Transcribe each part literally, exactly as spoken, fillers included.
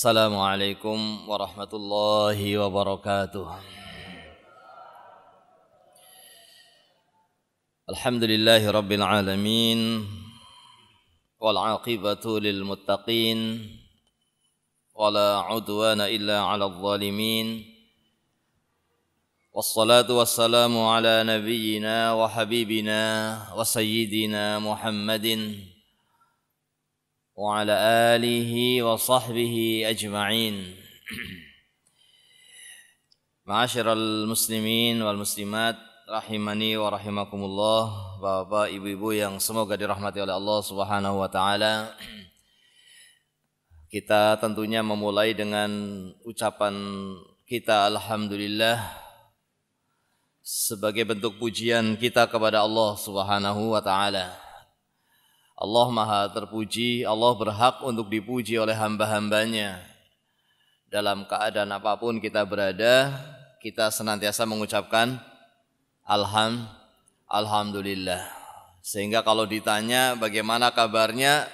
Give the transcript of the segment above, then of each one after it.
Assalamualaikum warahmatullahi wabarakatuh. Alhamdulillahi rabbil alamin, wal aqibatu lil muttaqin, wala udwana illa 'alal zalimin. Wassalatu wassalamu ala nabiyyina wa habibina wa sayyidina Muhammadin wa ala alihi wa sahbihi ajma'in. Ma'asyiral muslimin wal muslimat, rahimani wa rahimakumullah. Bapak, ibu-ibu yang semoga dirahmati oleh Allah Subhanahu wa taala. Kita tentunya memulai dengan ucapan kita alhamdulillah sebagai bentuk pujian kita kepada Allah Subhanahu wa taala. Allah maha terpuji, Allah berhak untuk dipuji oleh hamba-hambanya. Dalam keadaan apapun kita berada, kita senantiasa mengucapkan Alham, Alhamdulillah. Sehingga kalau ditanya bagaimana kabarnya,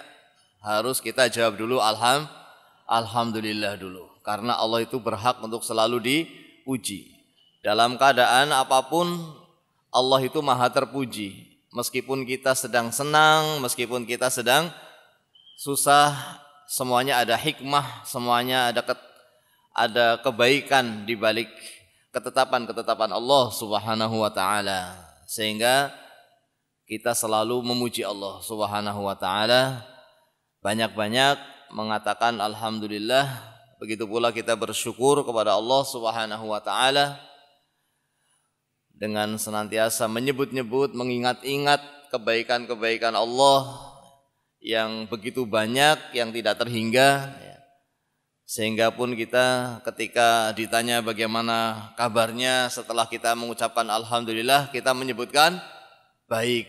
harus kita jawab dulu Alham, Alhamdulillah dulu. Karena Allah itu berhak untuk selalu dipuji. Dalam keadaan apapun, Allah itu maha terpuji. Meskipun kita sedang senang, meskipun kita sedang susah, semuanya ada hikmah, semuanya ada ke, ada kebaikan di balik ketetapan-ketetapan Allah Subhanahu wa taala. Sehingga kita selalu memuji Allah Subhanahu wa taala, banyak-banyak mengatakan alhamdulillah. Begitu pula kita bersyukur kepada Allah Subhanahu wa taala dengan senantiasa menyebut-nyebut, mengingat-ingat kebaikan-kebaikan Allah yang begitu banyak, yang tidak terhingga. Sehingga pun kita ketika ditanya bagaimana kabarnya, setelah kita mengucapkan Alhamdulillah, kita menyebutkan baik,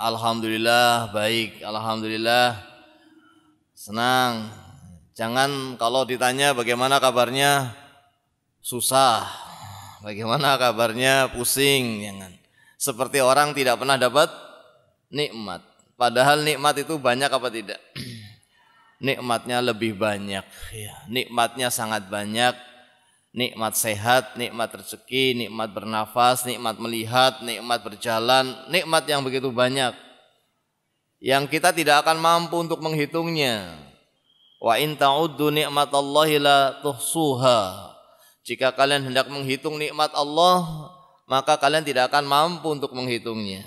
Alhamdulillah, baik, Alhamdulillah, senang. Jangan kalau ditanya bagaimana kabarnya, susah. Bagaimana kabarnya, pusing, jangan. Seperti orang tidak pernah dapat nikmat. Padahal nikmat itu banyak apa tidak? Nikmatnya lebih banyak. Nikmatnya sangat banyak. Nikmat sehat, nikmat rezeki, nikmat bernafas, nikmat melihat, nikmat berjalan, nikmat yang begitu banyak. Yang kita tidak akan mampu untuk menghitungnya. Wa in ta'uddu ni'matallahi la tuhsuha. Jika kalian hendak menghitung nikmat Allah, maka kalian tidak akan mampu untuk menghitungnya.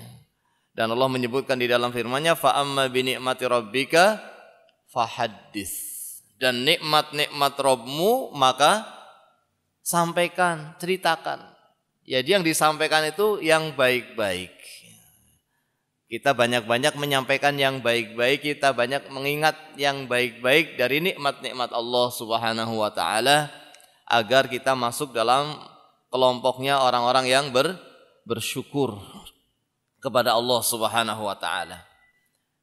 Dan Allah menyebutkan di dalam firman-Nya, fa amma bi ni'mati rabbika fahaddits. Dan nikmat-nikmat Rabbmu maka sampaikan, ceritakan. Jadi yang disampaikan itu yang baik-baik. Kita banyak-banyak menyampaikan yang baik-baik, kita banyak mengingat yang baik-baik dari nikmat-nikmat Allah Subhanahu wa taala, agar kita masuk dalam kelompoknya orang-orang yang ber, bersyukur kepada Allah Subhanahu wa taala.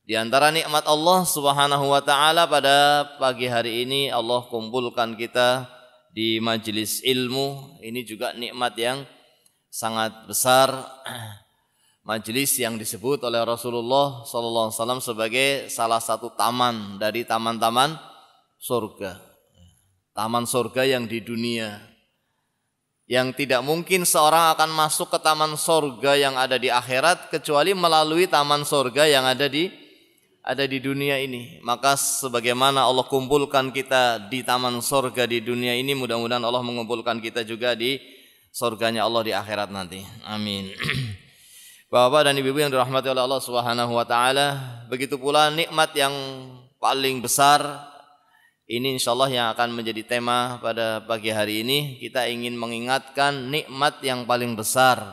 Di antara nikmat Allah Subhanahu wa taala pada pagi hari ini, Allah kumpulkan kita di majelis ilmu. Ini juga nikmat yang sangat besar. Majelis yang disebut oleh Rasulullah sallallahu alaihi wasallam sebagai salah satu taman dari taman-taman surga. Taman surga yang di dunia, yang tidak mungkin seorang akan masuk ke taman surga yang ada di akhirat kecuali melalui taman surga yang ada di ada di dunia ini. Maka sebagaimana Allah kumpulkan kita di taman surga di dunia ini, mudah-mudahan Allah mengumpulkan kita juga di surganya Allah di akhirat nanti. Amin. Bapak dan ibu-ibu yang dirahmati oleh Allah Subhanahu wa taala, begitu pula nikmat yang paling besar. Ini insya Allah yang akan menjadi tema pada pagi hari ini. Kita ingin mengingatkan nikmat yang paling besar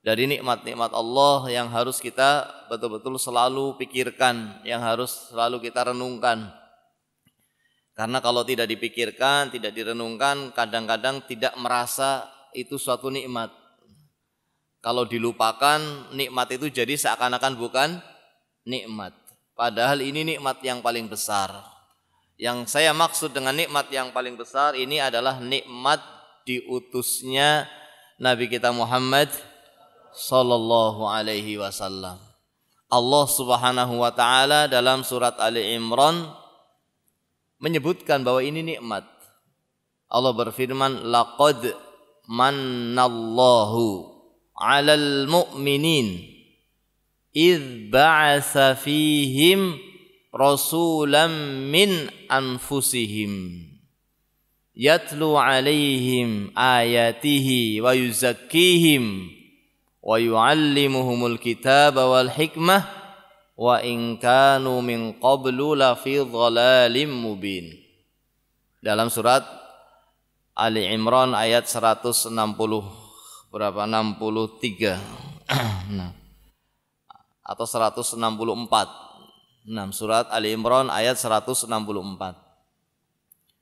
dari nikmat-nikmat Allah yang harus kita betul-betul selalu pikirkan, yang harus selalu kita renungkan. Karena kalau tidak dipikirkan, tidak direnungkan, kadang-kadang tidak merasa itu suatu nikmat. Kalau dilupakan, nikmat itu jadi seakan-akan bukan nikmat. Padahal ini nikmat yang paling besar. Yang saya maksud dengan nikmat yang paling besar ini adalah nikmat diutusnya Nabi kita Muhammad sallallahu alaihi wasallam. Allah Subhanahu wa taala dalam surat Ali Imran menyebutkan bahwa ini nikmat. Allah berfirman, laqad mannallahu 'alal mu'minin idh ba'atsa fihim rasulan min anfusihim yatlu 'alaihim ayatihi wa yuzakkihim wa yu'allimuhumul kitaba wal hikmah wa in kanu min qablu la fi dhalalim mubin. Dalam surat Ali Imran ayat seratus enam puluh berapa? enam puluh tiga nah, atau seratus enam puluh empat. Nah, surat Ali Imran ayat seratus enam puluh empat.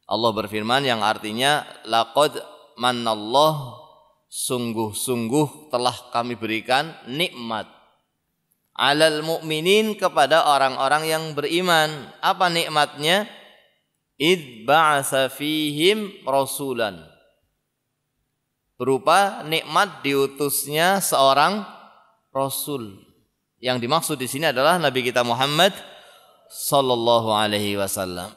Allah berfirman yang artinya laqad manallah, sungguh-sungguh telah kami berikan nikmat alal mu'minin, kepada orang-orang yang beriman. Apa nikmatnya? Idh ba'atsa fihim rasulan, berupa nikmat diutusnya seorang rasul. Yang dimaksud di sini adalah Nabi kita Muhammad sallallahu alaihi wasallam.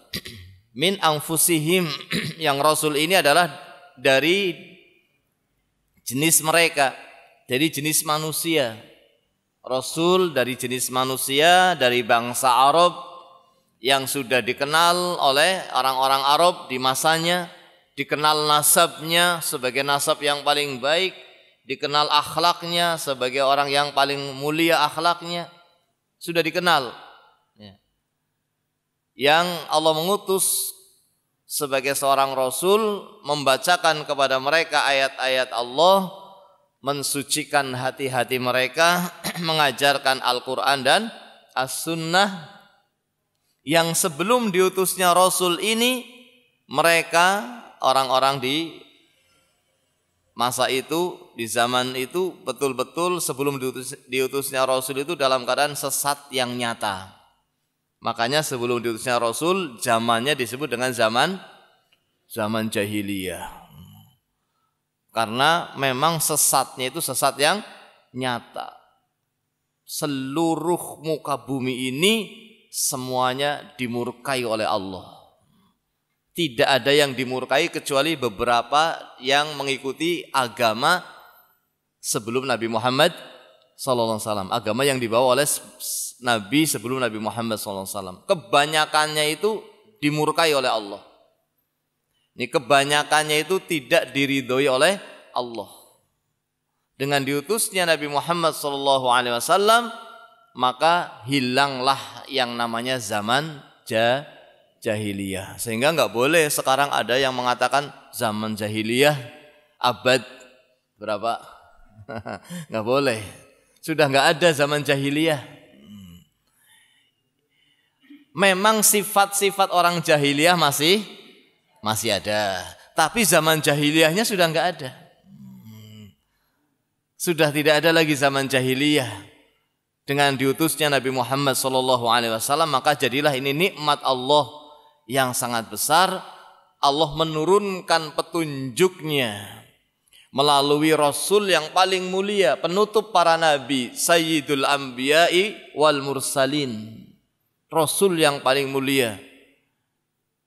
Min anfusihim, yang rasul ini adalah dari jenis mereka, dari jenis manusia. Rasul dari jenis manusia, dari bangsa Arab yang sudah dikenal oleh orang-orang Arab di masanya, dikenal nasabnya sebagai nasab yang paling baik, dikenal akhlaknya sebagai orang yang paling mulia akhlaknya, sudah dikenal. Yang Allah mengutus sebagai seorang rasul membacakan kepada mereka ayat-ayat Allah, mensucikan hati-hati mereka, mengajarkan Al-Quran dan As-Sunnah. Yang sebelum diutusnya Rasul ini, mereka orang-orang di masa itu, di zaman itu, betul-betul sebelum diutus, diutusnya Rasul itu dalam keadaan sesat yang nyata. Makanya sebelum diutusnya Rasul, zamannya disebut dengan zaman zaman jahiliyah. Karena memang sesatnya itu sesat yang nyata. Seluruh muka bumi ini semuanya dimurkai oleh Allah. Tidak ada yang dimurkai kecuali beberapa yang mengikuti agama sebelum Nabi Muhammad sallallahu alaihi wasallam, agama yang dibawa oleh Nabi sebelum Nabi Muhammad sallallahu alaihi wasallam. Kebanyakannya itu dimurkai oleh Allah. Ini kebanyakannya itu tidak diridhoi oleh Allah. Dengan diutusnya Nabi Muhammad sallallahu alaihi wasallam, maka hilanglah yang namanya zaman jahiliyah. Sehingga nggak boleh sekarang ada yang mengatakan zaman jahiliyah abad berapa? Nggak boleh. Sudah nggak ada zaman jahiliyah. Memang sifat-sifat orang jahiliyah masih masih ada, tapi zaman jahiliyahnya sudah nggak ada. Sudah tidak ada lagi zaman jahiliyah. Dengan diutusnya Nabi Muhammad sallallahu alaihi wasallam, maka jadilah ini nikmat Allah yang sangat besar. Allah menurunkan petunjuknya melalui Rasul yang paling mulia, penutup para nabi, Sayyidul Anbiya'i wal Mursalin, Rasul yang paling mulia,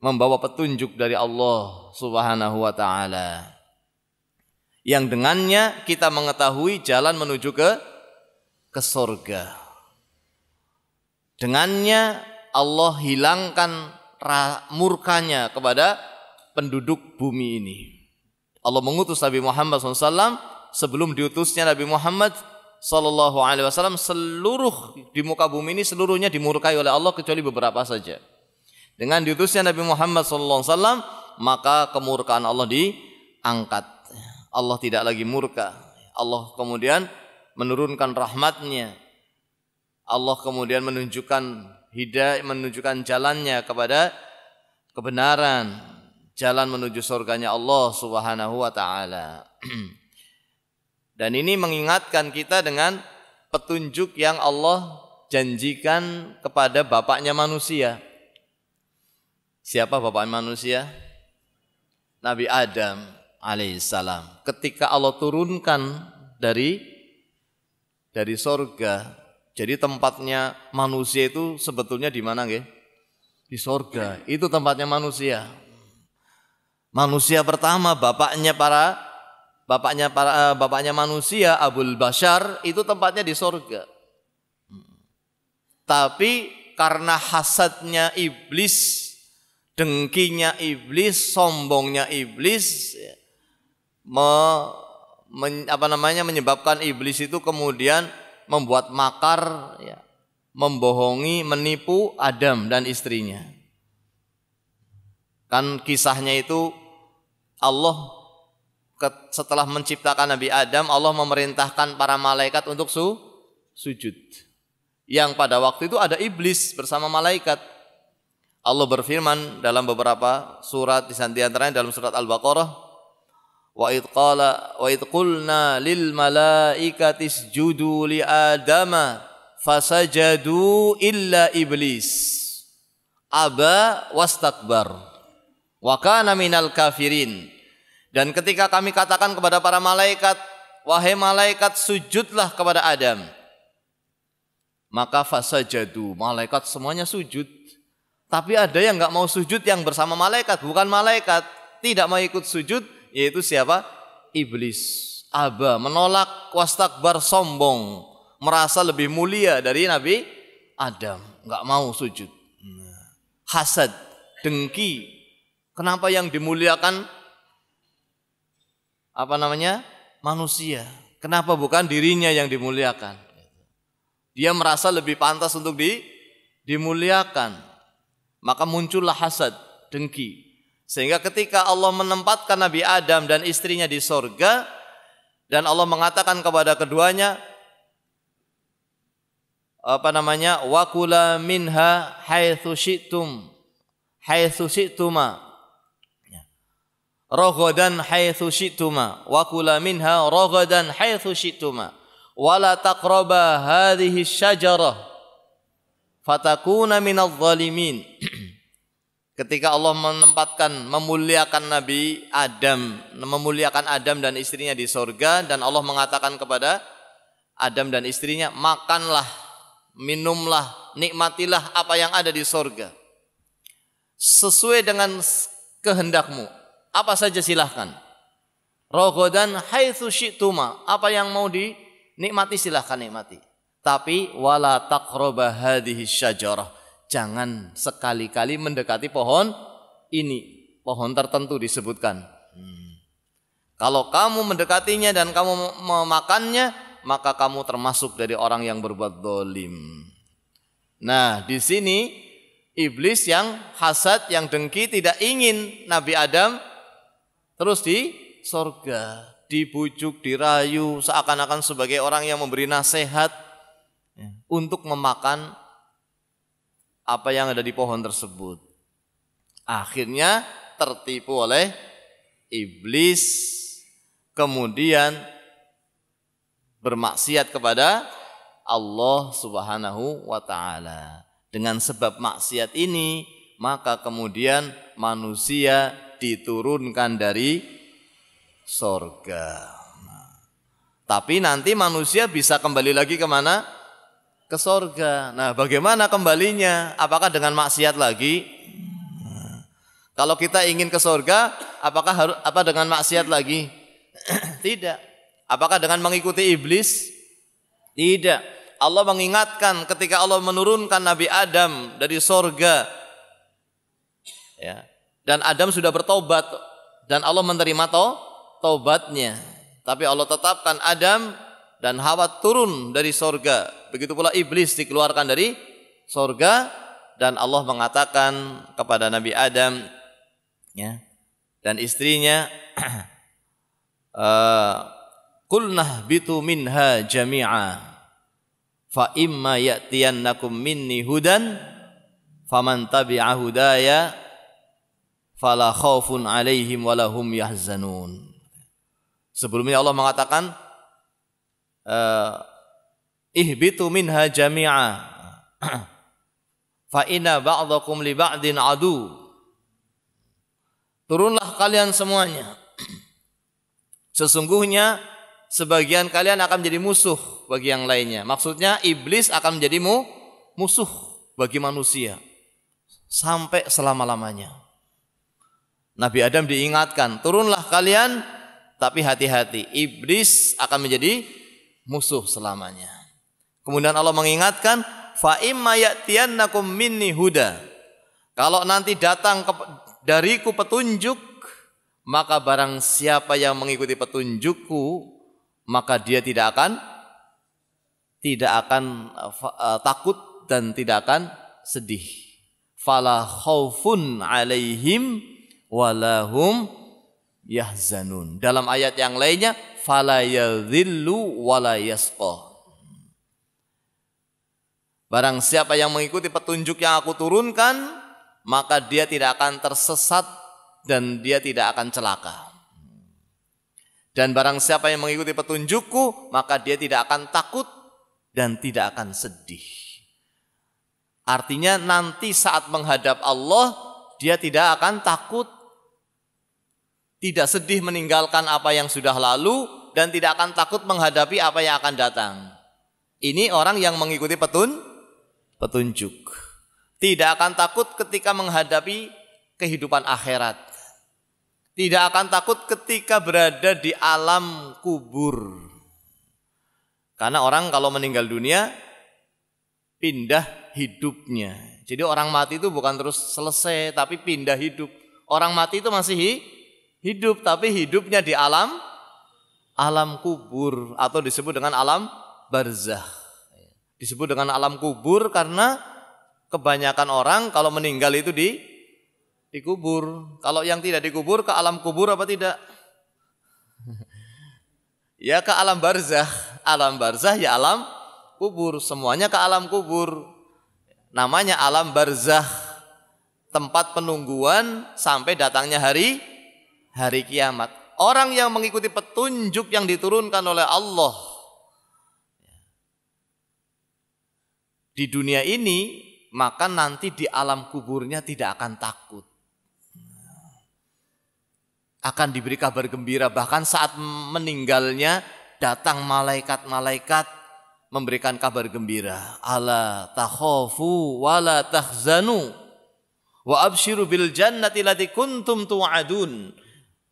membawa petunjuk dari Allah subhanahu wa ta'ala, yang dengannya kita mengetahui jalan menuju ke ke surga. Dengannya Allah hilangkan murkanya kepada penduduk bumi ini. Allah mengutus Nabi Muhammad sallallahu alaihi wasallam. Sebelum diutusnya Nabi Muhammad sallallahu alaihi wasallam, seluruh di muka bumi ini seluruhnya dimurkai oleh Allah kecuali beberapa saja. Dengan diutusnya Nabi Muhammad sallallahu alaihi wasallam, maka kemurkaan Allah diangkat. Allah tidak lagi murka. Allah kemudian menurunkan rahmatnya. Allah kemudian menunjukkan hidayah, menunjukkan jalannya kepada kebenaran, jalan menuju surganya Allah subhanahu wa ta'ala. Dan ini mengingatkan kita dengan petunjuk yang Allah janjikan kepada bapaknya manusia. Siapa bapak manusia? Nabi Adam alaihissalam. Ketika Allah turunkan dari dari surga, jadi tempatnya manusia itu sebetulnya di mana nggih? Di di sorga, itu tempatnya manusia. Manusia pertama, bapaknya para bapaknya para bapaknya manusia, Abul Bashar, itu tempatnya di sorga. Tapi karena hasadnya iblis, dengkinya iblis, sombongnya iblis, me, men, apa namanya menyebabkan iblis itu kemudian membuat makar, ya, membohongi, menipu Adam dan istrinya. Kan kisahnya itu Allah setelah menciptakan Nabi Adam, Allah memerintahkan para malaikat untuk su, sujud. Yang pada waktu itu ada iblis bersama malaikat. Allah berfirman dalam beberapa surat, di antaranya dalam surat Al-Baqarah, wa idh qala wa idh qulna lil malaikati isjudu li adama fasajadu illa iblis aba wastakbar wa kana minal kafirin. Dan ketika kami katakan kepada para malaikat, wahai malaikat, sujudlah kepada Adam, maka fasajadu, malaikat semuanya sujud. Tapi ada yang enggak mau sujud yang bersama malaikat, bukan malaikat, tidak mau ikut sujud, yaitu siapa? Iblis. Aba, menolak, wastakbar, sombong, merasa lebih mulia dari Nabi Adam, enggak mau sujud. Hasad, dengki. Kenapa yang dimuliakan apa namanya? Manusia. Kenapa bukan dirinya yang dimuliakan? Dia merasa lebih pantas untuk di, dimuliakan. Maka muncullah hasad, dengki. Sehingga ketika Allah menempatkan Nabi Adam dan istrinya di sorga, dan Allah mengatakan kepada keduanya, apa namanya, wakula minha haitsu syi'tum haitsu syi'tuma raghadan haitsu syi'tuma wakula minha raghadan haitsu syi'tuma wala taqraba hadhihi syajarah fatakuna minadh dhalimin. Ketika Allah menempatkan, memuliakan Nabi Adam, memuliakan Adam dan istrinya di sorga, dan Allah mengatakan kepada Adam dan istrinya, makanlah, minumlah, nikmatilah apa yang ada di sorga sesuai dengan kehendakmu, apa saja silahkan. Raghadan haitsu syi'tuma, apa yang mau dinikmati silahkan nikmati. Tapi wala taqraba hadhihi syajarah, jangan sekali-kali mendekati pohon ini. Pohon tertentu disebutkan. hmm. Kalau kamu mendekatinya dan kamu memakannya, maka kamu termasuk dari orang yang berbuat zalim. Nah, di sini iblis yang hasad, yang dengki, tidak ingin Nabi Adam terus di sorga, dibujuk, dirayu, seakan-akan sebagai orang yang memberi nasihat untuk memakan apa yang ada di pohon tersebut. Akhirnya tertipu oleh iblis, kemudian bermaksiat kepada Allah Subhanahu wa taala. Dengan sebab maksiat ini, maka kemudian manusia diturunkan dari sorga. Nah, tapi nanti manusia bisa kembali lagi kemana? Ke sorga. Nah, bagaimana kembalinya? Apakah dengan maksiat lagi? Nah, kalau kita ingin ke sorga, apakah harus apa dengan maksiat lagi? Tidak. Apakah dengan mengikuti iblis? Tidak. Allah mengingatkan ketika Allah menurunkan Nabi Adam dari sorga, ya, dan Adam sudah bertobat dan Allah menerima to, tobatnya. Tapi Allah tetapkan Adam dan Hawa turun dari sorga. Begitu pula iblis dikeluarkan dari sorga, dan Allah mengatakan kepada Nabi Adam, ya, dan istrinya, uh, qulnah bitu minha jami'a fa imma ya'tiyannakum minni hudan faman tabi'a hudaya fala khaufun 'alaihim wa lahum yahzanun. Sebelumnya Allah mengatakan ihbitu minha jami'a fa inna ba'dakum li ba'din adu, turunlah kalian semuanya, sesungguhnya sebagian kalian akan menjadi musuh bagi yang lainnya. Maksudnya iblis akan menjadi musuh bagi manusia. sampai selama-lamanya. Nabi Adam diingatkan, turunlah kalian, tapi hati-hati, iblis akan menjadi musuh selamanya. Kemudian Allah mengingatkan, fa imma ya'tiyannakum minni huda. Kalau nanti datang ke, dariku petunjuk, maka barang siapa yang mengikuti petunjukku, maka dia tidak akan tidak akan uh, takut dan tidak akan sedih. Fala khaufun 'alaihim walahum yahzanun. Dalam ayat yang lainnya, fala yadhillu wala yasqa. Barang siapa yang mengikuti petunjuk yang aku turunkan, maka dia tidak akan tersesat dan dia tidak akan celaka. Dan barang siapa yang mengikuti petunjukku, maka dia tidak akan takut dan tidak akan sedih. Artinya nanti saat menghadap Allah, dia tidak akan takut, tidak sedih meninggalkan apa yang sudah lalu, dan tidak akan takut menghadapi apa yang akan datang. Ini orang yang mengikuti petun, petunjuk. Tidak akan takut ketika menghadapi kehidupan akhirat. Tidak akan takut ketika berada di alam kubur. Karena orang kalau meninggal dunia, pindah hidupnya. Jadi orang mati itu bukan terus selesai, tapi pindah hidup. Orang mati itu masih hidup. Hidup tapi hidupnya di alam alam kubur atau disebut dengan alam barzakh. Disebut dengan alam kubur karena kebanyakan orang kalau meninggal itu di dikubur. Kalau yang tidak dikubur ke alam kubur apa tidak? Ya ke alam barzakh. Alam barzakh ya alam kubur. Semuanya ke alam kubur. Namanya alam barzakh. Tempat penungguan sampai datangnya hari Hari kiamat. Orang yang mengikuti petunjuk yang diturunkan oleh Allah di dunia ini, maka nanti di alam kuburnya tidak akan takut. Akan diberi kabar gembira. Bahkan saat meninggalnya datang malaikat-malaikat memberikan kabar gembira. Ala takhofu wa la tahzanu wa abshiru bil jannati lati kuntum tu'adun.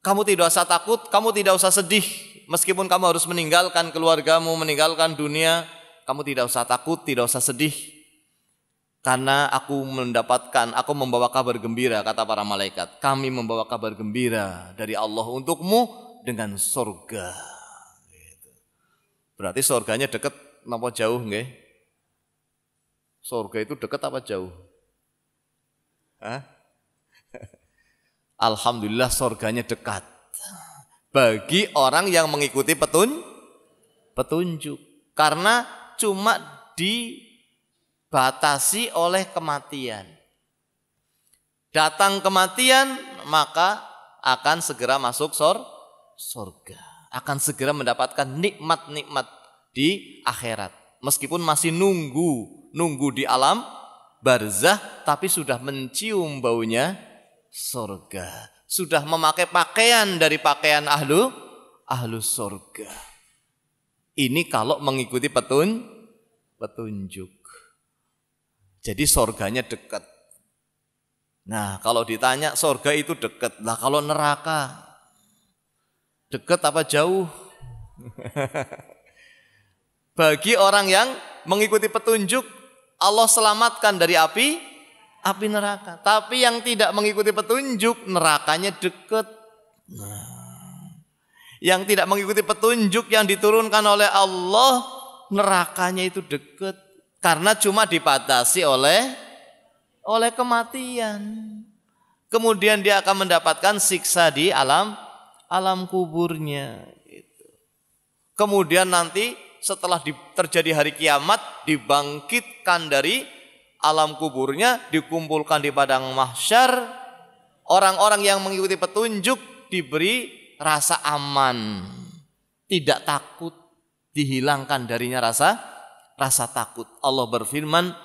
Kamu tidak usah takut, kamu tidak usah sedih. Meskipun kamu harus meninggalkan keluargamu, meninggalkan dunia, kamu tidak usah takut, tidak usah sedih. Karena aku mendapatkan, aku membawa kabar gembira, kata para malaikat. Kami membawa kabar gembira dari Allah untukmu dengan surga. Berarti surganya dekat apa jauh nggih? Surga itu dekat apa jauh? Hah? Alhamdulillah surganya dekat bagi orang yang mengikuti petun, petunjuk. Karena cuma dibatasi oleh kematian. Datang kematian maka akan segera masuk sor, surga. Akan segera mendapatkan nikmat-nikmat di akhirat. Meskipun masih nunggu, nunggu di alam barzakh tapi sudah mencium baunya surga, sudah memakai pakaian dari pakaian ahlu ahlu surga. Ini kalau mengikuti petun petunjuk. Jadi surganya dekat. Nah, kalau ditanya surga itu dekat, lah kalau neraka dekat apa jauh? Bagi orang yang mengikuti petunjuk, Allah selamatkan dari api Api neraka. Tapi yang tidak mengikuti petunjuk, nerakanya dekat. Nah, yang tidak mengikuti petunjuk yang diturunkan oleh Allah, nerakanya itu dekat. Karena cuma dibatasi oleh oleh kematian. Kemudian dia akan mendapatkan siksa di alam alam kuburnya. Kemudian nanti setelah terjadi hari kiamat, dibangkitkan dari alam kuburnya, dikumpulkan di padang mahsyar. Orang-orang yang mengikuti petunjuk diberi rasa aman, tidak takut, dihilangkan darinya rasa rasa takut. Allah berfirman,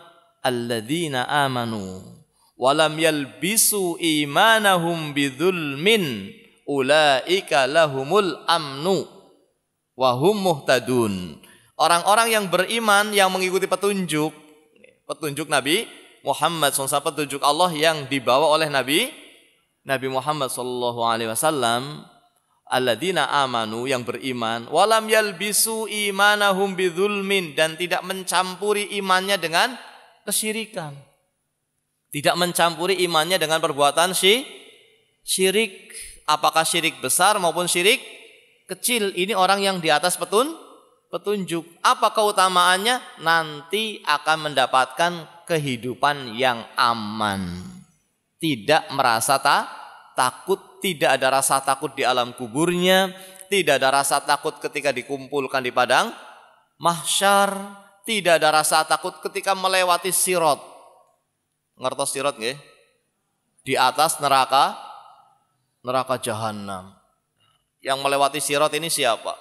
alladzina amanu walam yalbisu imanahum bidzulmin ulaika lahumul amnu wahum muhtadun. Orang-orang yang beriman yang mengikuti petunjuk Petunjuk Nabi Muhammad shallallahu alaihi wasallam, petunjuk Allah yang dibawa oleh Nabi Nabi Muhammad shallallahu alaihi wasallam, alladzina amanu, yang beriman, walam yalbisu imanahum bidzulmin, dan tidak mencampuri imannya dengan kesyirikan, tidak mencampuri imannya dengan perbuatan syirik, apakah syirik besar maupun syirik kecil. Ini orang yang di atas petun petunjuk. Apa keutamaannya? Nanti akan mendapatkan kehidupan yang aman, tidak merasa tak takut, tidak ada rasa takut di alam kuburnya, tidak ada rasa takut ketika dikumpulkan di padang mahsyar, tidak ada rasa takut ketika melewati sirat. Ngertos sirat nggih? Di atas neraka neraka jahanam. Yang melewati sirat ini siapa?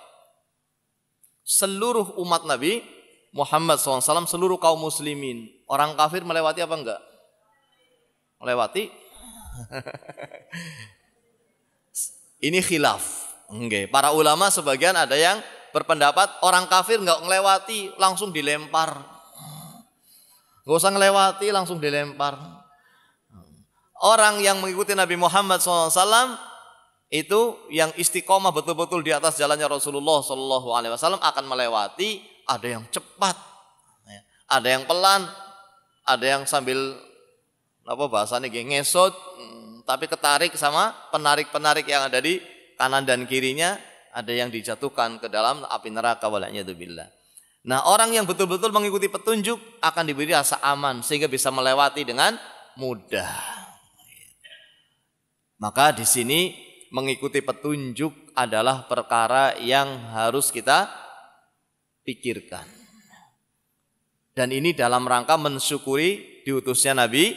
Seluruh umat Nabi Muhammad shallallahu alaihi wasallam, seluruh kaum muslimin. Orang kafir melewati apa enggak? Melewati. Ini khilaf. Okay. Para ulama sebagian ada yang berpendapat orang kafir enggak melewati, langsung dilempar. Enggak usah melewati, langsung dilempar. Orang yang mengikuti Nabi Muhammad shallallahu alaihi wasallam itu yang istiqomah betul-betul di atas jalannya Rasulullah shallallahu alaihi wasallam akan melewati, ada yang cepat, ada yang pelan, ada yang sambil apa bahasanya ngesot, tapi ketarik sama penarik-penarik yang ada di kanan dan kirinya, ada yang dijatuhkan ke dalam api neraka, wala'iyadzubillah. Nah, orang yang betul-betul mengikuti petunjuk akan diberi rasa aman sehingga bisa melewati dengan mudah. Maka di sini mengikuti petunjuk adalah perkara yang harus kita pikirkan. Dan ini dalam rangka mensyukuri diutusnya Nabi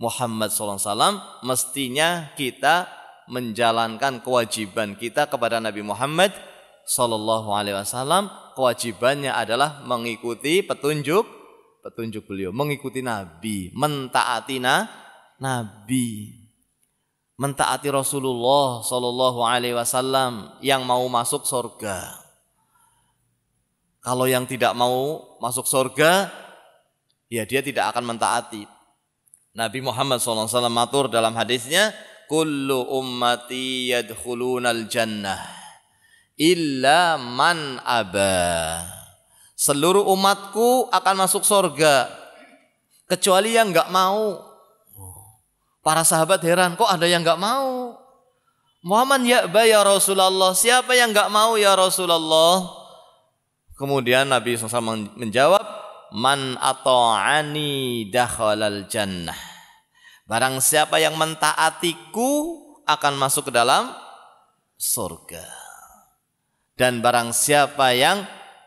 Muhammad shallallahu alaihi wasallam. Mestinya kita menjalankan kewajiban kita kepada Nabi Muhammad shallallahu alaihi wasallam. Kewajibannya adalah mengikuti petunjuk petunjuk beliau, mengikuti Nabi, mentaati Nabi, mentaati Rasulullah Shallallahu Alaihi Wasallam yang mau masuk surga. Kalau yang tidak mau masuk surga, ya dia tidak akan mentaati. Nabi Muhammad Shallallahu Alaihi Wasallam matur dalam hadisnya, kullu ummati yadkhulunal jannah illa man aba. Seluruh umatku akan masuk surga kecuali yang enggak mau. Para sahabat heran, kok ada yang enggak mau? Muhammad ya'ba ya Rasulullah, siapa yang enggak mau ya Rasulullah? Kemudian Nabi shallallahu alaihi wasallam menjawab, man ata'ani dakhalal jannah. Barang siapa yang mentaatiku akan masuk ke dalam surga. Dan barang siapa yang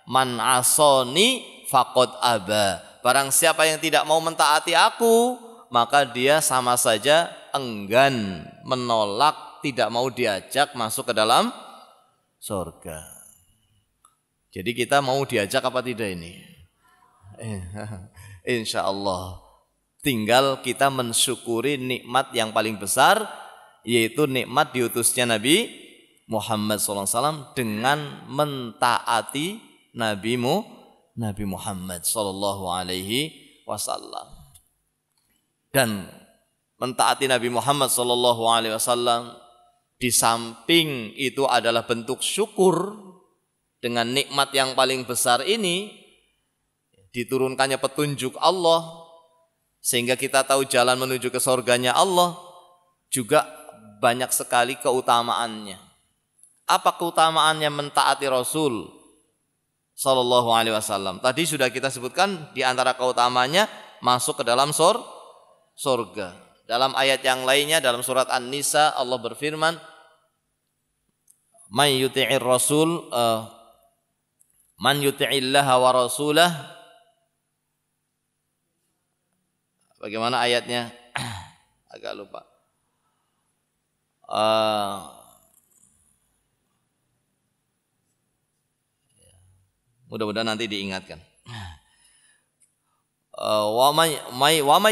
man asoni faqad aba. Barang siapa yang tidak mau mentaati aku, maka dia sama saja enggan, menolak, tidak mau diajak masuk ke dalam surga. Jadi kita mau diajak apa tidak ini? Insya Allah. Tinggal kita mensyukuri nikmat yang paling besar, yaitu nikmat diutusnya Nabi Muhammad shallallahu alaihi wasallam dengan mentaati Nabimu Nabi Muhammad shallallahu alaihi wasallam. Dan mentaati Nabi Muhammad shallallahu alaihi wasallam di samping itu adalah bentuk syukur dengan nikmat yang paling besar ini, diturunkannya petunjuk Allah sehingga kita tahu jalan menuju ke surganya Allah, juga banyak sekali keutamaannya. Apa keutamaannya mentaati Rasul shallallahu alaihi wasallam? Tadi sudah kita sebutkan di antara keutamanya masuk ke dalam surga. Surga. Dalam ayat yang lainnya dalam surat An-Nisa Allah berfirman, "Man yuti'ir rasul uh, man yuti'illaha wa rasulah." Bagaimana ayatnya? Agak lupa. Uh, mudah-mudahan nanti diingatkan. Wa may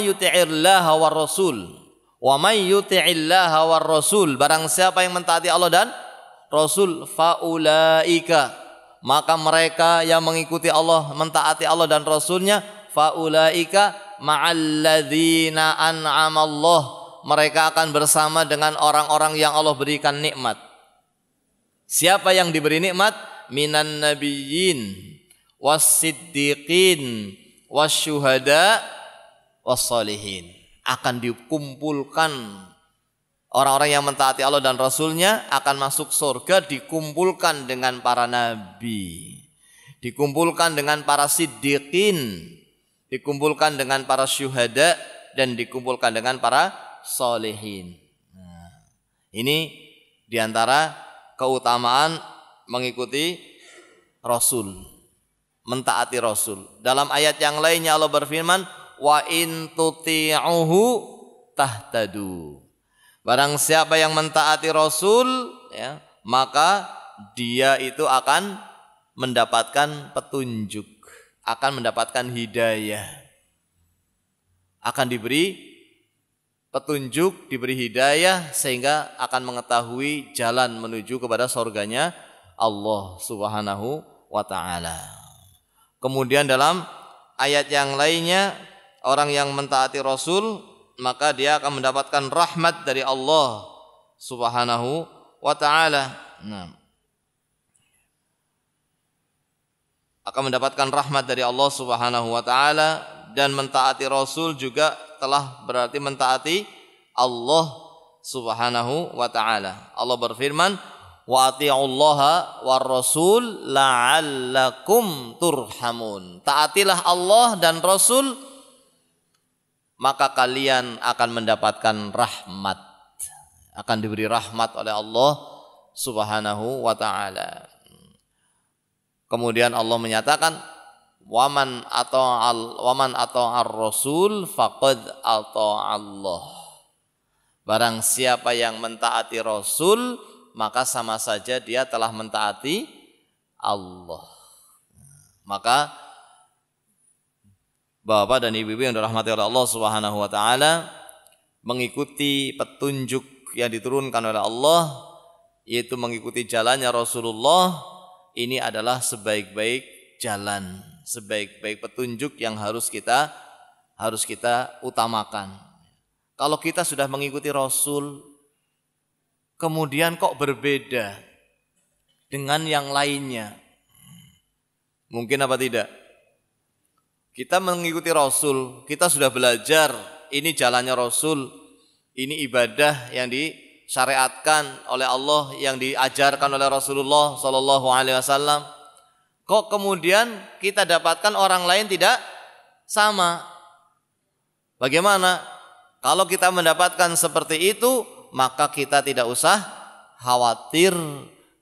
yuti'illaha war rasul wa may yuti'illaha war rasul, barang siapa yang mentaati Allah dan Rasul, faulaika, maka mereka yang mengikuti Allah, mentaati Allah dan Rasulnya, faulaika, ma'alladzina an'amallah, mereka akan bersama dengan orang-orang yang Allah berikan nikmat. Siapa yang diberi nikmat? Minan nabiyyin was-siddiqin was-syuhada was-sholihin. Akan dikumpulkan orang-orang yang mentaati Allah dan Rasulnya, akan masuk surga, dikumpulkan dengan para nabi, dikumpulkan dengan para siddiqin, dikumpulkan dengan para syuhada, dan dikumpulkan dengan para sholihin. Nah, ini diantara keutamaan mengikuti Rasul, mentaati Rasul. Dalam ayat yang lainnya Allah berfirman, wa in tuti'uhu tahtadu. Barang siapa yang mentaati Rasul, ya, maka dia itu akan mendapatkan petunjuk, akan mendapatkan hidayah, akan diberi petunjuk, diberi hidayah, sehingga akan mengetahui jalan menuju kepada surganya Allah Subhanahu wa ta'ala. Kemudian dalam ayat yang lainnya, orang yang mentaati Rasul maka dia akan mendapatkan rahmat dari Allah Subhanahu wa ta'ala. Nah, akan mendapatkan rahmat dari Allah Subhanahu wa ta'ala, dan mentaati Rasul juga telah berarti mentaati Allah Subhanahu wa ta'ala. Allah berfirman, wa ati'ullaha war rasul la'allakum turhamun. Taatilah Allah dan Rasul, maka kalian akan mendapatkan rahmat, akan diberi rahmat oleh Allah Subhanahu wa ta'ala. Kemudian Allah menyatakan, waman ata'al waman ata'ar rasul faqad ata'allah. Barang siapa yang mentaati Rasul, maka sama saja dia telah mentaati Allah. Maka Bapak dan Ibu-ibu yang dirahmati oleh Allah Subhanahu wa taala, mengikuti petunjuk yang diturunkan oleh Allah, yaitu mengikuti jalannya Rasulullah, ini adalah sebaik-baik jalan, sebaik-baik petunjuk yang harus kita harus kita utamakan. Kalau kita sudah mengikuti Rasul, kemudian kok berbeda dengan yang lainnya? Mungkin apa tidak? Kita mengikuti Rasul, kita sudah belajar, ini jalannya Rasul, ini ibadah yang di syariatkan oleh Allah, yang diajarkan oleh Rasulullah Shallallahu Alaihi Wasallam. Kok kemudian kita dapatkan orang lain tidak sama? Bagaimana? Kalau kita mendapatkan seperti itu, maka kita tidak usah khawatir,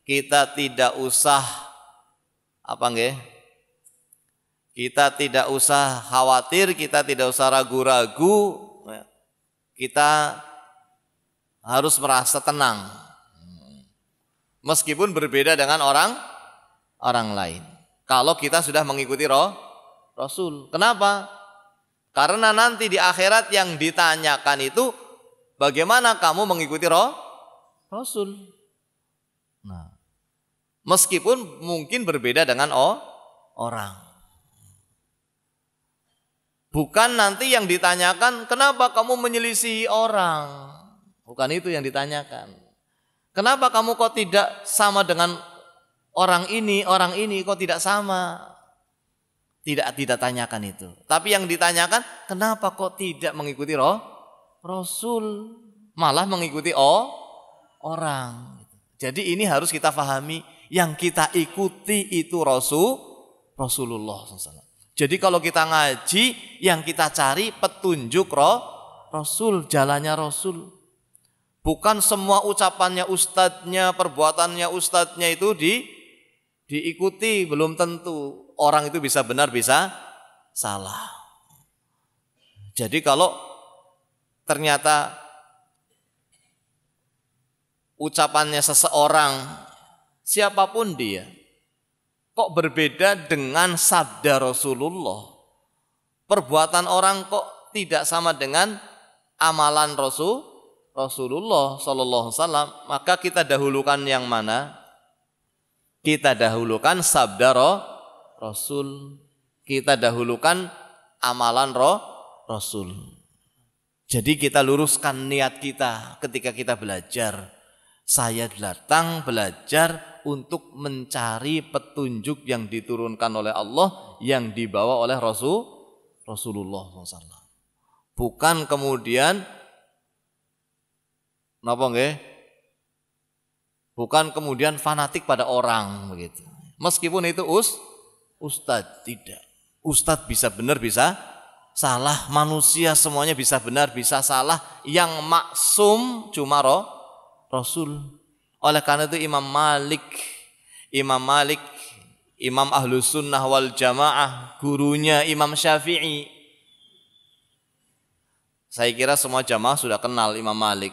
kita tidak usah apa nggih? Kita tidak usah khawatir, kita tidak usah ragu-ragu, kita harus merasa tenang meskipun berbeda dengan orang orang lain. Kalau kita sudah mengikuti roh, Rasul, kenapa? Karena nanti di akhirat yang ditanyakan itu, bagaimana kamu mengikuti roh, Rasul? Nah, meskipun mungkin berbeda dengan oh, orang, bukan nanti yang ditanyakan kenapa kamu menyelisihi orang. Bukan itu yang ditanyakan. Kenapa kamu kok tidak sama dengan orang ini, orang ini kok tidak sama? Tidak tidak tanyakan itu. Tapi yang ditanyakan, kenapa kok tidak mengikuti roh, Rasul, malah mengikuti oh, orang. Jadi ini harus kita pahami, yang kita ikuti itu Rasul, Rasulullah shallallahu alaihi wasallam. Jadi kalau kita ngaji, yang kita cari petunjuk roh, Rasul, jalannya Rasul. Bukan semua ucapannya ustadznya, perbuatannya ustadznya itu di, diikuti, belum tentu. Orang itu bisa benar, bisa salah. Jadi kalau ternyata ucapannya seseorang, siapapun dia, kok berbeda dengan sabda Rasulullah. Perbuatan orang kok tidak sama dengan amalan Rasul. Rasulullah Shallallahu Alaihi Wasallam, maka kita dahulukan yang mana? Kita dahulukan sabda roh, Rasul, kita dahulukan amalan roh, Rasul. Jadi kita luruskan niat kita ketika kita belajar. Saya datang belajar untuk mencari petunjuk yang diturunkan oleh Allah, yang dibawa oleh Rasul Rasulullah shallallahu alaihi wasallam. Bukan kemudian napa nggih? Bukan kemudian fanatik pada orang begitu. Meskipun itu us ustadz tidak. Ustadz bisa benar bisa salah, manusia semuanya bisa benar bisa salah, yang maksum cuma roh, Rasul. Oleh karena itu Imam Malik, Imam Malik, Imam Ahlus Sunnah wal Jamaah, gurunya Imam Syafi'i. Saya kira semua jamaah sudah kenal Imam Malik.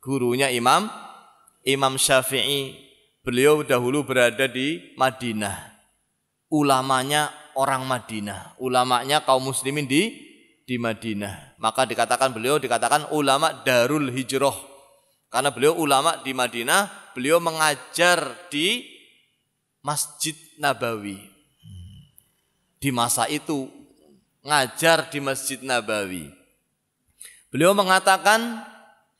Gurunya Imam Imam Syafi'i. Beliau dahulu berada di Madinah. Ulamanya orang Madinah, ulamanya kaum muslimin di di Madinah. Maka dikatakan beliau dikatakan ulama Darul Hijrah. Karena beliau ulama di Madinah, beliau mengajar di Masjid Nabawi. Di masa itu ngajar di Masjid Nabawi. Beliau mengatakan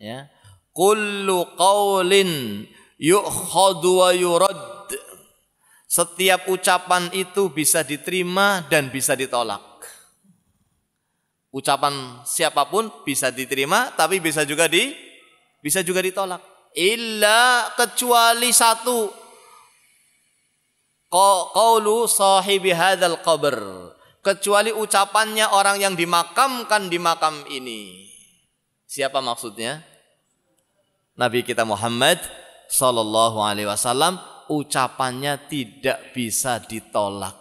ya, kullu qaulin yu'khadu wa yurad. Setiap ucapan itu bisa diterima dan bisa ditolak. Ucapan siapapun bisa diterima, tapi bisa juga di bisa juga ditolak. Illa kecuali satu, qaulu sahibi hadzal qabr, kecuali ucapannya orang yang dimakamkan di makam ini. Siapa maksudnya? Nabi kita Muhammad sallallahu alaihi wasallam. Ucapannya tidak bisa ditolak,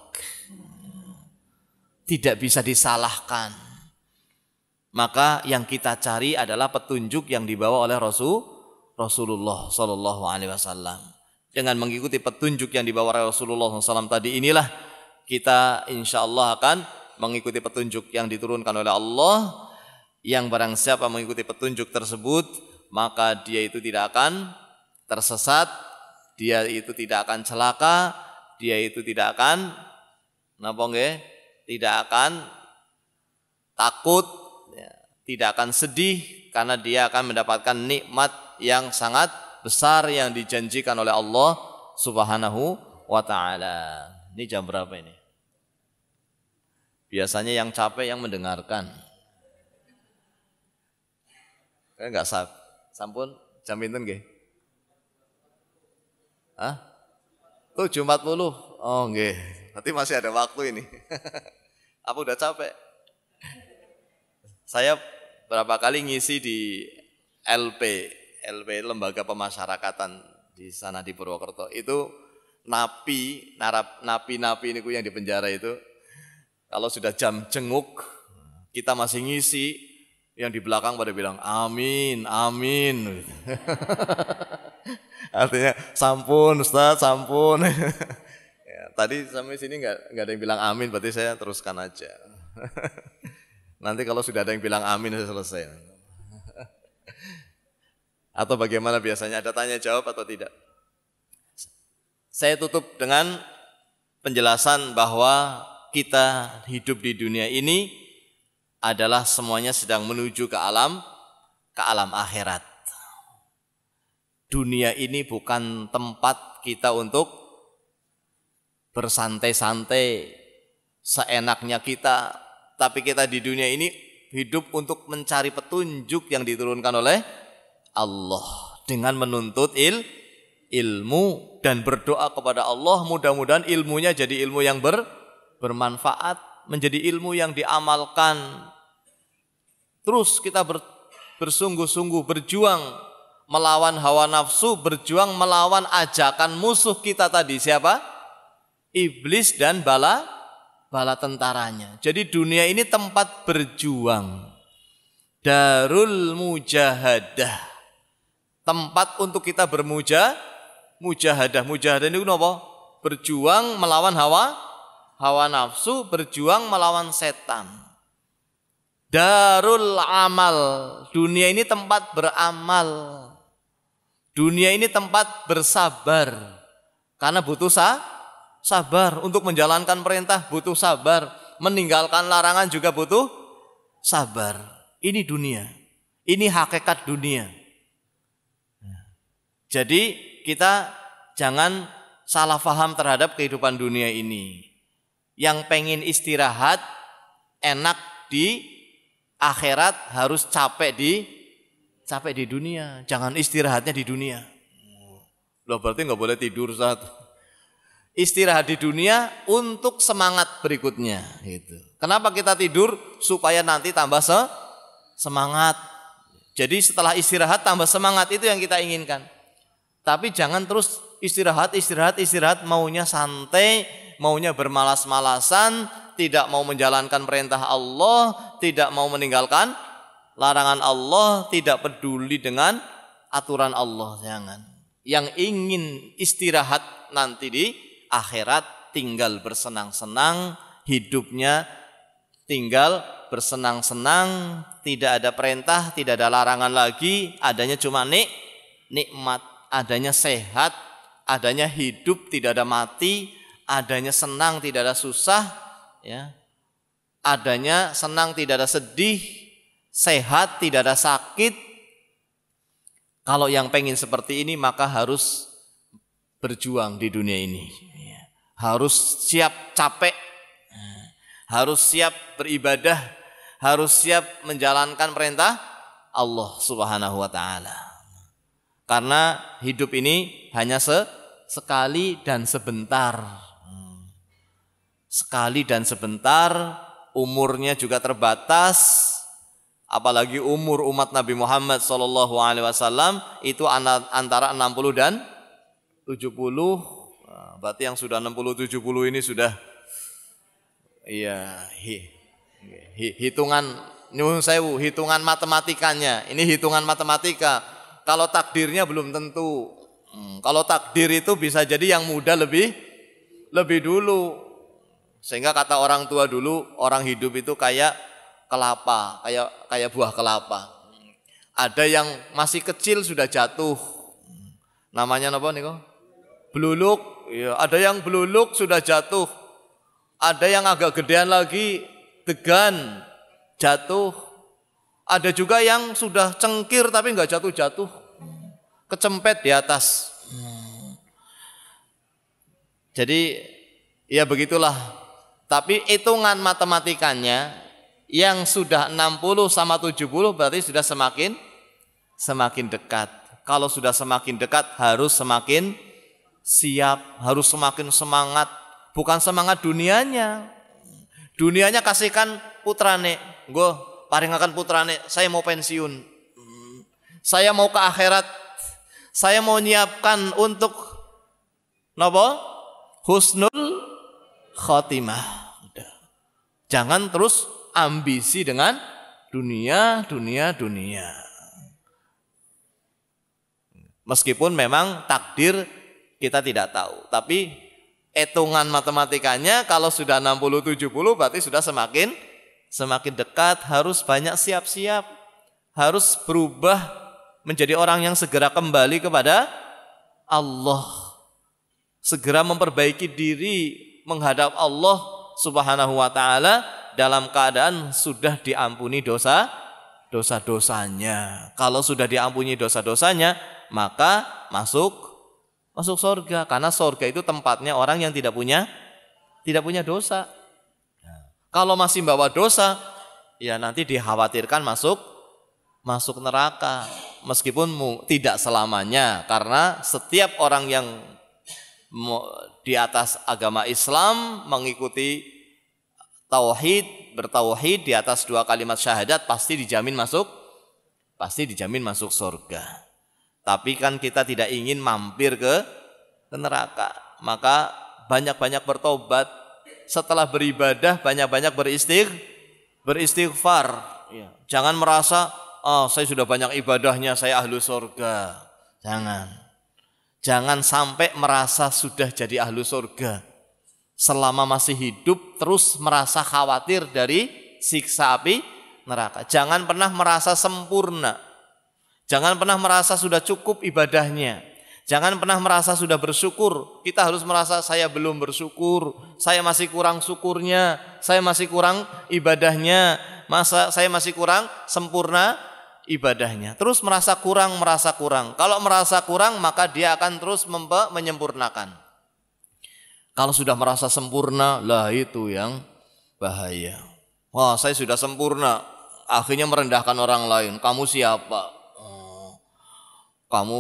tidak bisa disalahkan. Maka yang kita cari adalah petunjuk yang dibawa oleh Rasul Rasulullah Shallallahu Alaihi Wasallam. Dengan mengikuti petunjuk yang dibawa oleh Rasulullah shallallahu alaihi wasallam tadi, inilah kita insya Allah akan mengikuti petunjuk yang diturunkan oleh Allah. Yang barang siapa mengikuti petunjuk tersebut, maka dia itu tidak akan tersesat. Dia itu tidak akan celaka, dia itu tidak akan napa nggih? Tidak akan takut, ya, tidak akan sedih, karena dia akan mendapatkan nikmat yang sangat besar yang dijanjikan oleh Allah Subhanahu wa taala. Ini jam berapa ini? Biasanya yang capek yang mendengarkan. Saya enggak sab. Sampun jam pinten nggih? Ah, tujuh empat puluh, oh nggih, berarti masih ada waktu ini. Apa udah capek? Saya berapa kali ngisi di L P, L P Lembaga Pemasyarakatan di sana di Purwokerto. Itu napi, narap napi-napi niku yang di penjara itu. Kalau sudah jam jenguk, kita masih ngisi. Yang di belakang pada bilang amin, amin. Artinya sampun Ustaz, sampun. Ya, tadi sampai sini nggak nggak ada yang bilang amin, berarti saya teruskan aja. Nanti kalau sudah ada yang bilang amin saya selesai. Atau bagaimana biasanya, ada tanya jawab atau tidak? Saya tutup dengan penjelasan bahwa kita hidup di dunia ini adalah semuanya sedang menuju ke alam ke alam akhirat. Dunia ini bukan tempat kita untuk bersantai-santai seenaknya kita, tapi kita di dunia ini hidup untuk mencari petunjuk yang diturunkan oleh Allah dengan menuntut il, ilmu dan berdoa kepada Allah, mudah-mudahan ilmunya jadi ilmu yang ber, bermanfaat, menjadi ilmu yang diamalkan. Terus kita ber, bersungguh-sungguh berjuang melawan hawa nafsu, berjuang melawan ajakan musuh kita tadi. Siapa? Iblis dan bala bala tentaranya. Jadi dunia ini tempat berjuang, darul mujahadah, tempat untuk kita bermuja mujahadah. Mujahadah itu apa? Berjuang melawan hawa hawa nafsu, berjuang melawan setan. Darul amal, dunia ini tempat beramal. Dunia ini tempat bersabar, karena butuh sah, sabar. Untuk menjalankan perintah butuh sabar, meninggalkan larangan juga butuh sabar. Ini dunia. Ini hakikat dunia. Jadi kita jangan salah faham terhadap kehidupan dunia ini. Yang pengen istirahat enak di akhirat harus capek di capek di dunia. Jangan istirahatnya di dunia. Loh, berarti nggak boleh tidur satu. Istirahat di dunia untuk semangat berikutnya. Gitu. Kenapa kita tidur? Supaya nanti tambah se semangat. Jadi setelah istirahat tambah semangat, itu yang kita inginkan. Tapi jangan terus istirahat, istirahat, istirahat. Maunya santai, maunya bermalas-malasan, tidak mau menjalankan perintah Allah, tidak mau meninggalkan larangan Allah, tidak peduli dengan aturan Allah. Jangan. Yang ingin istirahat nanti di akhirat tinggal bersenang-senang, hidupnya tinggal bersenang-senang, tidak ada perintah, tidak ada larangan lagi, adanya cuma nik, nikmat, adanya sehat, adanya hidup, tidak ada mati, adanya senang, tidak ada susah, ya. Adanya senang, tidak ada sedih, sehat, tidak ada sakit. Kalau yang pengen seperti ini maka harus berjuang di dunia ini. Harus siap capek, harus siap beribadah, harus siap menjalankan perintah Allah Subhanahu wa taala. Karena hidup ini hanya sekali dan sebentar. Sekali dan sebentar, umurnya juga terbatas. Apalagi umur umat Nabi Muhammad sallallahu alaihi wasallam itu antara enam puluh dan tujuh puluh, berarti yang sudah enam puluh tujuh puluh ini sudah iya hi, hi, hitungan nyuwun sewu, hitungan matematikanya. Ini hitungan matematika. Kalau takdirnya belum tentu. Hmm, kalau takdir itu bisa jadi yang muda lebih lebih dulu. Sehingga kata orang tua dulu, orang hidup itu kayak kelapa, kayak kayak buah kelapa. Ada yang masih kecil sudah jatuh. Namanya apa nih kok? Beluluk, ya, ada yang beluluk sudah jatuh, ada yang agak gedean lagi degan jatuh, ada juga yang sudah cengkir tapi nggak jatuh-jatuh, kecempet di atas. Jadi ya begitulah. Tapi hitungan matematikanya yang sudah enam puluh sama tujuh puluh berarti sudah semakin semakin dekat. Kalau sudah semakin dekat harus semakin siap, harus semakin semangat. Bukan semangat dunianya. Dunianya kasihkan putrane, gue paringakan putrane, saya mau pensiun, saya mau ke akhirat, saya mau nyiapkan untuk nopo husnul khotimah. Jangan terus ambisi dengan dunia, dunia, dunia. Meskipun memang takdir kita tidak tahu, tapi hitungan matematikanya kalau sudah enam puluh tujuh puluh berarti sudah semakin semakin dekat. Harus banyak siap-siap, harus berubah menjadi orang yang segera kembali kepada Allah, segera memperbaiki diri menghadap Allah Subhanahu wa taala dalam keadaan sudah diampuni dosa dosa-dosanya. Kalau sudah diampuni dosa-dosanya maka masuk Masuk surga, karena surga itu tempatnya orang yang tidak punya tidak punya dosa. Kalau masih bawa dosa, ya nanti dikhawatirkan masuk masuk neraka. Meskipun tidak selamanya, karena setiap orang yang di atas agama Islam mengikuti tauhid, bertauhid di atas dua kalimat syahadat pasti dijamin masuk pasti dijamin masuk surga. Tapi kan kita tidak ingin mampir ke, ke neraka. Maka banyak-banyak bertobat. Setelah beribadah, banyak-banyak beristig, beristighfar. Ya. Jangan merasa, oh saya sudah banyak ibadahnya, saya ahlu surga. Jangan. Jangan sampai merasa sudah jadi ahlu surga. Selama masih hidup, terus merasa khawatir dari siksa api neraka. Jangan pernah merasa sempurna. Jangan pernah merasa sudah cukup ibadahnya. Jangan pernah merasa sudah bersyukur. Kita harus merasa saya belum bersyukur, saya masih kurang syukurnya, saya masih kurang ibadahnya, masa saya masih kurang sempurna ibadahnya. Terus merasa kurang, merasa kurang. Kalau merasa kurang, maka dia akan terus mempe- menyempurnakan. Kalau sudah merasa sempurna, lah itu yang bahaya. Wah, saya sudah sempurna. Akhirnya merendahkan orang lain. Kamu siapa? Kamu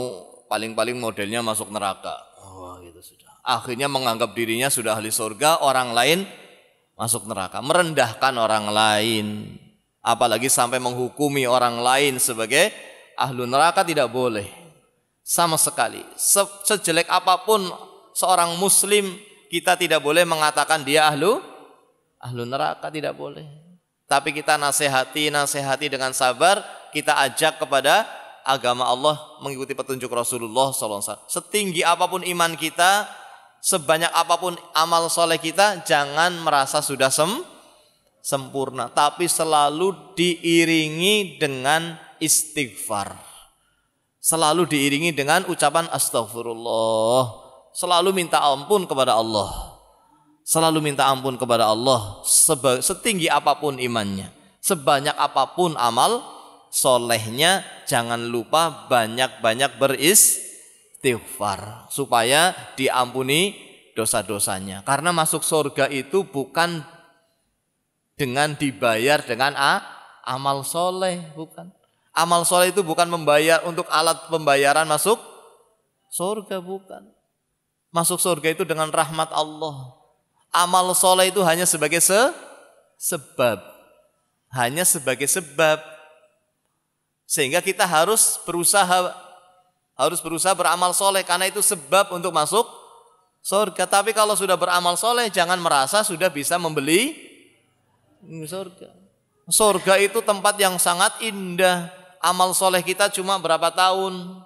paling-paling modelnya masuk neraka. Oh, gitu sudah. Akhirnya menganggap dirinya sudah ahli surga, orang lain masuk neraka. Merendahkan orang lain. Apalagi sampai menghukumi orang lain sebagai ahlu neraka tidak boleh. Sama sekali. Se- sejelek apapun seorang muslim, kita tidak boleh mengatakan dia ahlu, ahlu neraka tidak boleh. Tapi kita nasihati, nasihati dengan sabar, kita ajak kepada agama Allah, mengikuti petunjuk Rasulullah shallallahu alaihi wasallam. Setinggi apapun iman kita, sebanyak apapun amal soleh kita, jangan merasa sudah sem, sempurna. Tapi selalu diiringi dengan istighfar. Selalu diiringi dengan ucapan astagfirullah. Selalu minta ampun kepada Allah. Selalu minta ampun kepada Allah setinggi apapun imannya, sebanyak apapun amal solehnya, jangan lupa banyak-banyak beristighfar supaya diampuni dosa-dosanya. Karena masuk surga itu bukan dengan dibayar dengan a, amal soleh, bukan. Amal soleh itu bukan membayar untuk alat pembayaran masuk surga, bukan. Masuk surga itu dengan rahmat Allah. Amal soleh itu hanya sebagai se- sebab. Hanya sebagai sebab. Sehingga kita harus berusaha harus berusaha beramal soleh. Karena itu sebab untuk masuk surga. Tapi kalau sudah beramal soleh, jangan merasa sudah bisa membeli surga. Surga itu tempat yang sangat indah. Amal soleh kita cuma berapa tahun?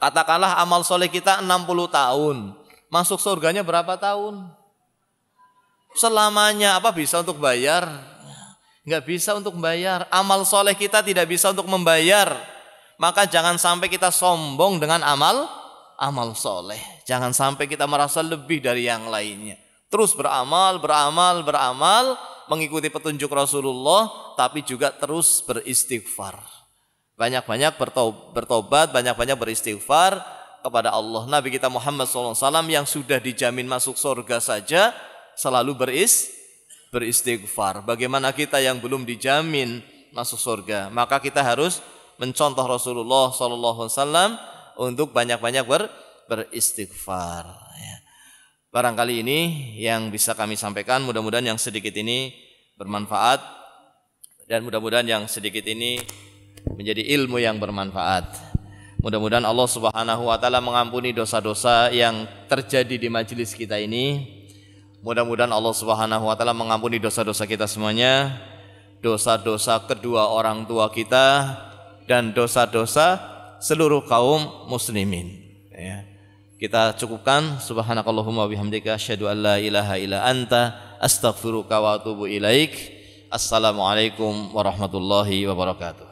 Katakanlah amal soleh kita enam puluh tahun. Masuk surganya berapa tahun? Selamanya. Apa bisa untuk bayar? Enggak bisa untuk bayar. Amal soleh kita tidak bisa untuk membayar. Maka jangan sampai kita sombong dengan amal amal soleh. Jangan sampai kita merasa lebih dari yang lainnya. Terus beramal, beramal, beramal, mengikuti petunjuk Rasulullah, tapi juga terus beristighfar. Banyak-banyak bertobat, banyak-banyak beristighfar kepada Allah. Nabi kita Muhammad shallallahu alaihi wasallam yang sudah dijamin masuk surga saja selalu beris, beristighfar. Bagaimana kita yang belum dijamin masuk surga? Maka kita harus mencontoh Rasulullah shallallahu alaihi wasallam untuk banyak-banyak ber, beristighfar. Barangkali ini yang bisa kami sampaikan. Mudah-mudahan yang sedikit ini bermanfaat dan mudah-mudahan yang sedikit ini menjadi ilmu yang bermanfaat. Mudah-mudahan Allah Subhanahu wa taala mengampuni dosa-dosa yang terjadi di majelis kita ini. Mudah-mudahan Allah Subhanahu wa taala mengampuni dosa-dosa kita semuanya, dosa-dosa kedua orang tua kita dan dosa-dosa seluruh kaum muslimin. Kita cukupkan. Subhanakallahumma wabihamdika asyhadu an la ilaha illa anta astaghfiruka wa atubu ilaik. Assalamualaikum warahmatullahi wabarakatuh.